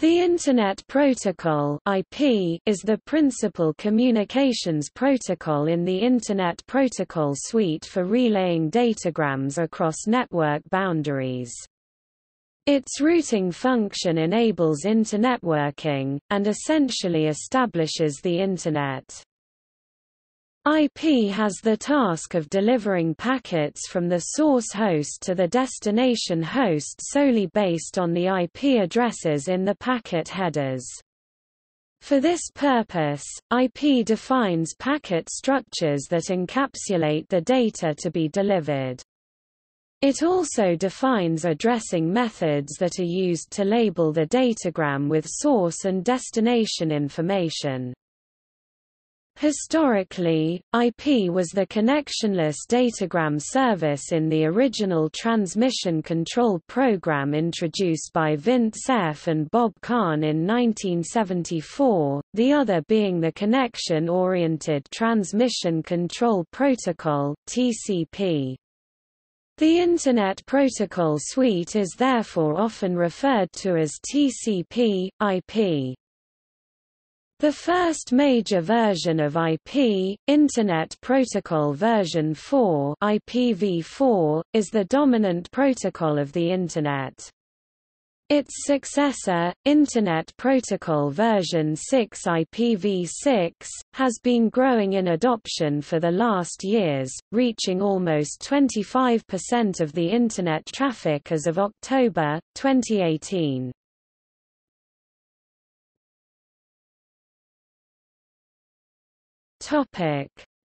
The Internet Protocol (IP) is the principal communications protocol in the Internet Protocol suite for relaying datagrams across network boundaries. Its routing function enables internetworking, and essentially establishes the Internet. IP has the task of delivering packets from the source host to the destination host solely based on the IP addresses in the packet headers. For this purpose, IP defines packet structures that encapsulate the data to be delivered. It also defines addressing methods that are used to label the datagram with source and destination information. Historically, IP was the connectionless datagram service in the original transmission control program introduced by Vint Cerf and Bob Kahn in 1974, the other being the Connection-Oriented Transmission Control Protocol, TCP. The Internet Protocol Suite is therefore often referred to as TCP/IP. The first major version of IP, Internet Protocol version 4 (IPv4), is the dominant protocol of the Internet. Its successor, Internet Protocol version 6 (IPv6), has been growing in adoption for the last years, reaching almost 25% of the Internet traffic as of October, 2018.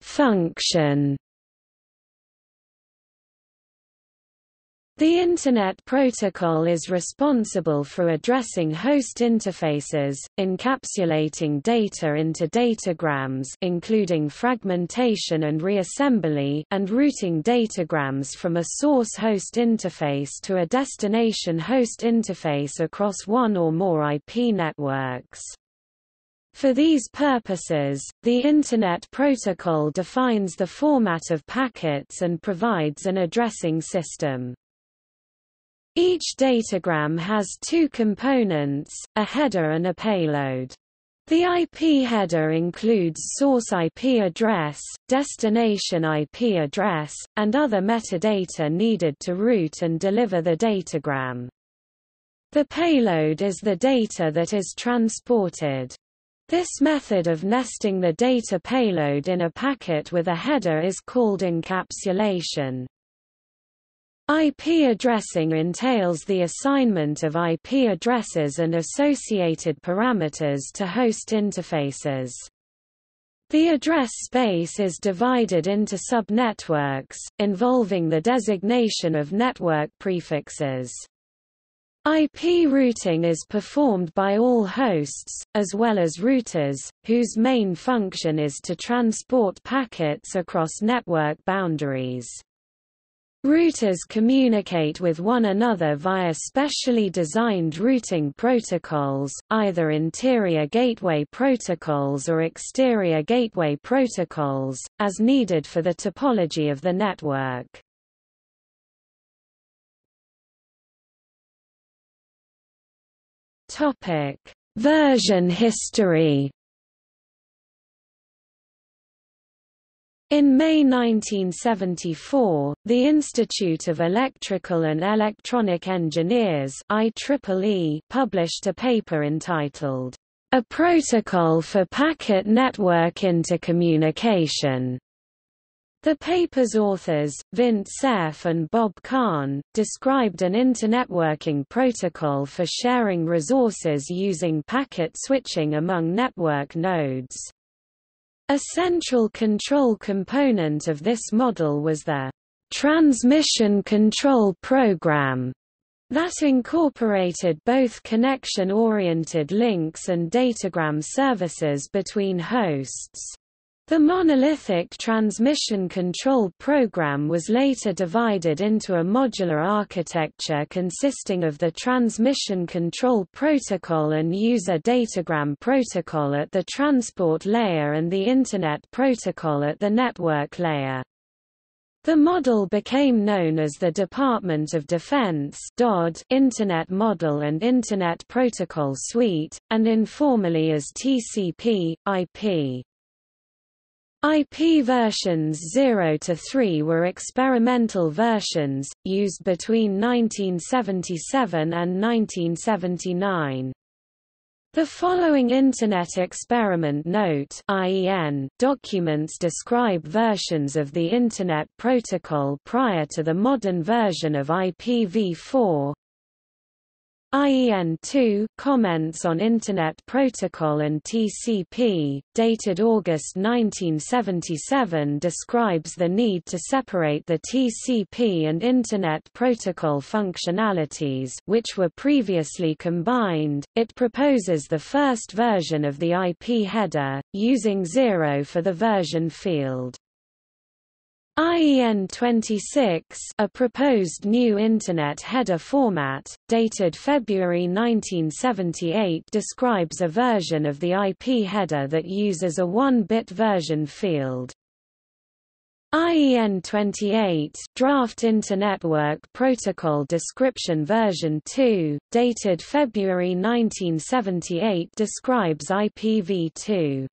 Function. The Internet Protocol is responsible for addressing host interfaces, encapsulating data into datagrams including fragmentation and reassembly, and routing datagrams from a source host interface to a destination host interface across one or more IP networks. For these purposes, the Internet Protocol defines the format of packets and provides an addressing system. Each datagram has two components, a header and a payload. The IP header includes source IP address, destination IP address, and other metadata needed to route and deliver the datagram. The payload is the data that is transported. This method of nesting the data payload in a packet with a header is called encapsulation. IP addressing entails the assignment of IP addresses and associated parameters to host interfaces. The address space is divided into subnetworks, involving the designation of network prefixes. IP routing is performed by all hosts, as well as routers, whose main function is to transport packets across network boundaries. Routers communicate with one another via specially designed routing protocols, either interior gateway protocols or exterior gateway protocols, as needed for the topology of the network. Topic: Version history. In May 1974, the Institute of Electrical and Electronic Engineers (IEEE) published a paper entitled "A Protocol for Packet Network Intercommunication." The paper's authors, Vint Cerf and Bob Kahn, described an internetworking protocol for sharing resources using packet switching among network nodes. A central control component of this model was the transmission control program that incorporated both connection-oriented links and datagram services between hosts. The monolithic transmission control program was later divided into a modular architecture consisting of the transmission control protocol and user datagram protocol at the transport layer and the Internet protocol at the network layer. The model became known as the Department of Defense Internet Model and Internet Protocol Suite, and informally as TCP/IP. IP versions 0 to 3 were experimental versions, used between 1977 and 1979. The following Internet Experiment Note (IEN) documents describe versions of the Internet Protocol prior to the modern version of IPv4. IEN 2 Comments on Internet Protocol and TCP, dated August 1977, describes the need to separate the TCP and Internet Protocol functionalities, which were previously combined. It proposes the first version of the IP header, using 0 for the version field. IEN 26, a proposed new Internet header format, dated February 1978, describes a version of the IP header that uses a 1-bit version field. IEN 28, Draft Internetwork Protocol Description Version 2, dated February 1978, describes IPv2.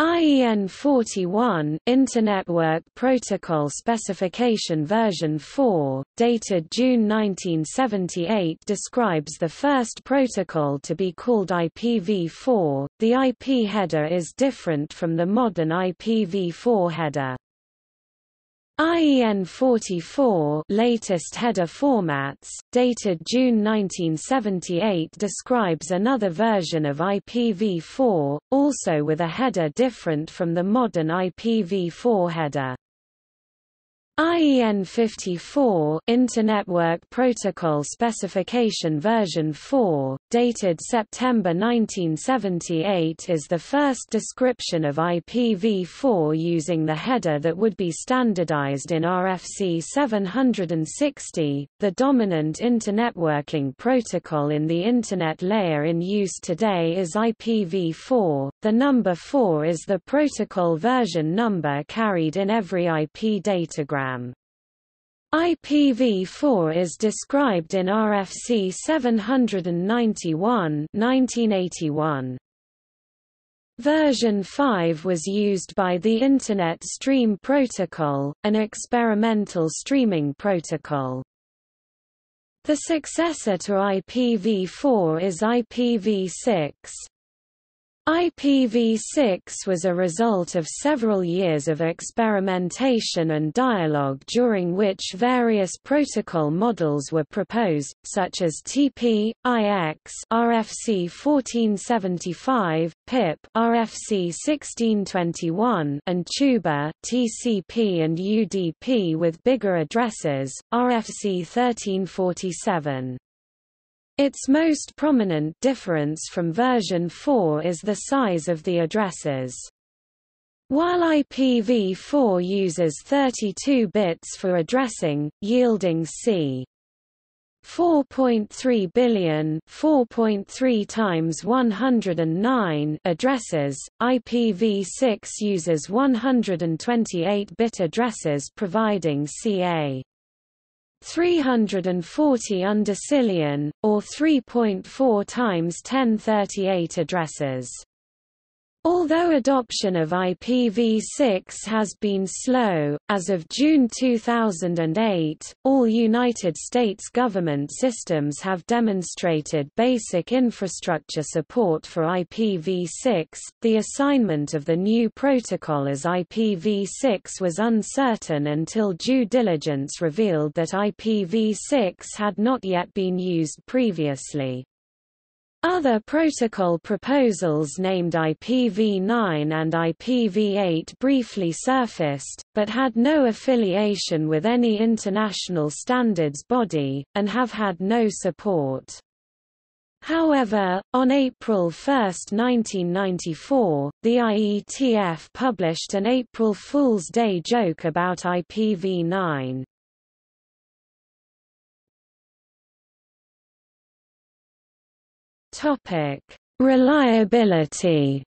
IEN 41, Internetwork Protocol Specification Version 4, dated June 1978, describes the first protocol to be called IPv4. The IP header is different from the modern IPv4 header. IEN 44, Latest Header Formats, dated June 1978, describes another version of IPv4, also with a header different from the modern IPv4 header. IEN 54, Internetwork Protocol Specification Version 4, dated September 1978, is the first description of IPv4 using the header that would be standardized in RFC 760, the dominant internetworking protocol in the Internet layer in use today is IPv4. The number 4 is the protocol version number carried in every IP datagram. IPv4 is described in RFC 791 1981. Version 5 was used by the Internet Stream Protocol, an experimental streaming protocol. The successor to IPv4 is IPv6. IPv6 was a result of several years of experimentation and dialogue during which various protocol models were proposed, such as TP, IX (RFC 1475), PIP (RFC 1621), and TUBA (TCP and UDP with bigger addresses), RFC 1347. Its most prominent difference from version 4 is the size of the addresses. While IPv4 uses 32 bits for addressing, yielding c. 4.3 billion 4.3 times 109 addresses, IPv6 uses 128-bit addresses providing ca. 340 undecillion, or 3.4 times 1038 addresses. Although adoption of IPv6 has been slow, as of June 2008, all United States government systems have demonstrated basic infrastructure support for IPv6. The assignment of the new protocol as IPv6 was uncertain until due diligence revealed that IPv6 had not yet been used previously. Other protocol proposals named IPv9 and IPv8 briefly surfaced, but had no affiliation with any international standards body, and have had no support. However, on April 1, 1994, the IETF published an April Fool's Day joke about IPv9. Topic: Reliability.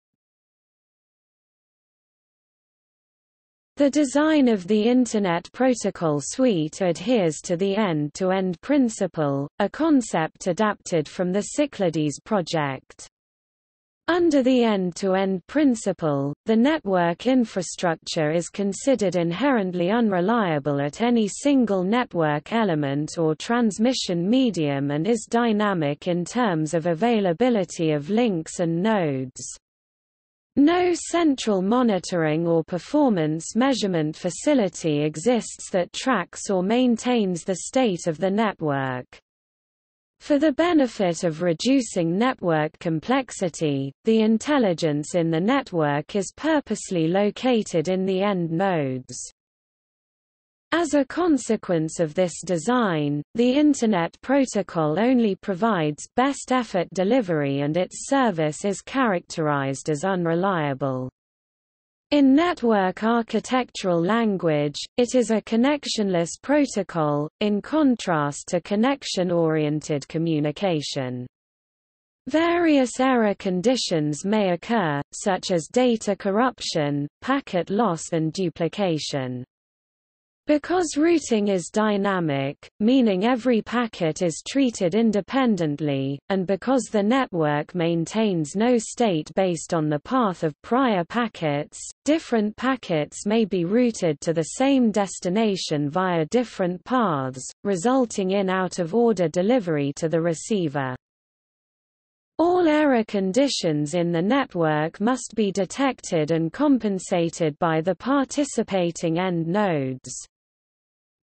The design of the Internet Protocol Suite adheres to the end-to-end principle, a concept adapted from the Cyclades project. Under the end-to-end principle, the network infrastructure is considered inherently unreliable at any single network element or transmission medium and is dynamic in terms of availability of links and nodes. No central monitoring or performance measurement facility exists that tracks or maintains the state of the network. For the benefit of reducing network complexity, the intelligence in the network is purposely located in the end nodes. As a consequence of this design, the Internet Protocol only provides best effort delivery and its service is characterized as unreliable. In network architectural language, it is a connectionless protocol, in contrast to connection-oriented communication. Various error conditions may occur, such as data corruption, packet loss and duplication. Because routing is dynamic, meaning every packet is treated independently, and because the network maintains no state based on the path of prior packets, different packets may be routed to the same destination via different paths, resulting in out-of-order delivery to the receiver. All error conditions in the network must be detected and compensated by the participating end nodes.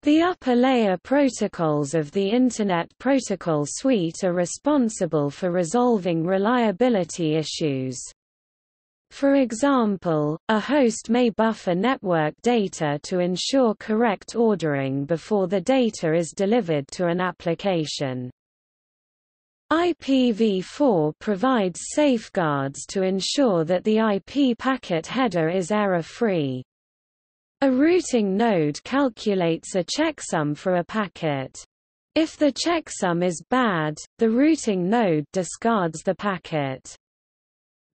The upper layer protocols of the Internet Protocol Suite are responsible for resolving reliability issues. For example, a host may buffer network data to ensure correct ordering before the data is delivered to an application. IPv4 provides safeguards to ensure that the IP packet header is error-free. A routing node calculates a checksum for a packet. If the checksum is bad, the routing node discards the packet.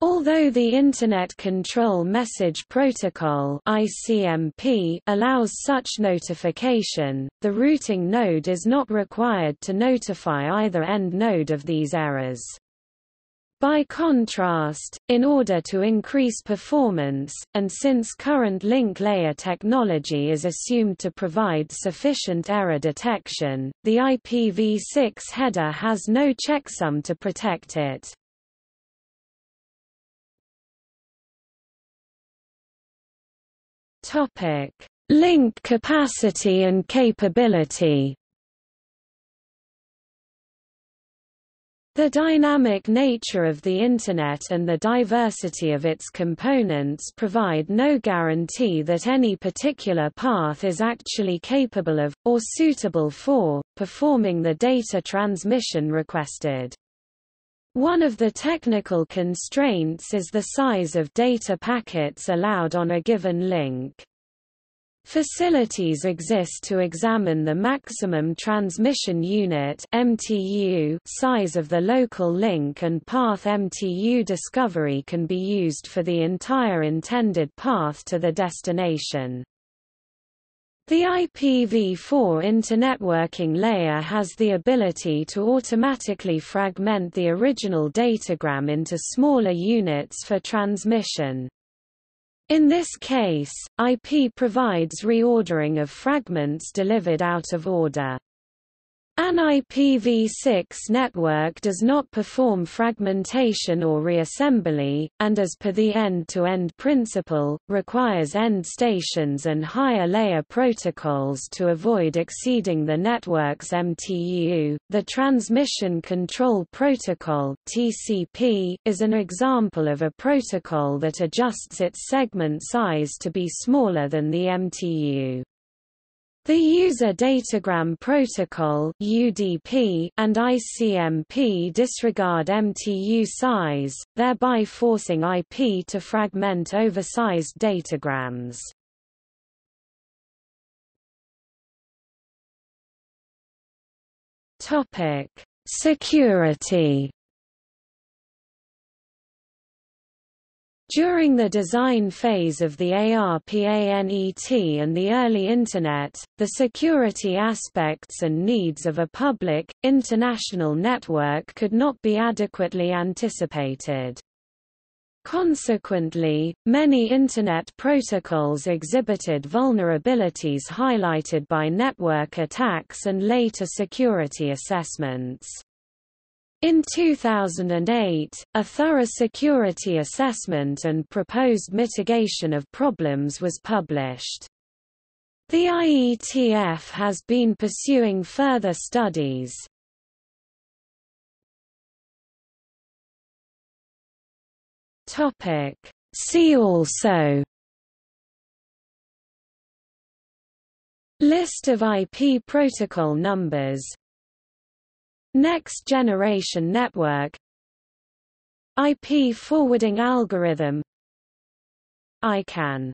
Although the Internet Control Message Protocol (ICMP) allows such notification, the routing node is not required to notify either end node of these errors. By contrast, in order to increase performance, and since current link layer technology is assumed to provide sufficient error detection, the IPv6 header has no checksum to protect it. Link capacity and capability. The dynamic nature of the Internet and the diversity of its components provide no guarantee that any particular path is actually capable of, or suitable for, performing the data transmission requested. One of the technical constraints is the size of data packets allowed on a given link. Facilities exist to examine the maximum transmission unit (MTU) size of the local link, and path MTU discovery can be used for the entire intended path to the destination. The IPv4 internetworking layer has the ability to automatically fragment the original datagram into smaller units for transmission. In this case, IP provides reordering of fragments delivered out of order. An IPv6 network does not perform fragmentation or reassembly, and as per the end-to-end principle, requires end stations and higher-layer protocols to avoid exceeding the network's MTU. The Transmission Control Protocol (TCP) is an example of a protocol that adjusts its segment size to be smaller than the MTU. The User Datagram Protocol (UDP) and ICMP disregard MTU size, thereby forcing IP to fragment oversized datagrams. Topic: Security. During the design phase of the ARPANET and the early Internet, the security aspects and needs of a public, international network could not be adequately anticipated. Consequently, many Internet protocols exhibited vulnerabilities highlighted by network attacks and later security assessments. In 2008, a thorough security assessment and proposed mitigation of problems was published. The IETF has been pursuing further studies. Topic. See also: List of IP protocol numbers, Next Generation Network, IP forwarding algorithm, ICANN.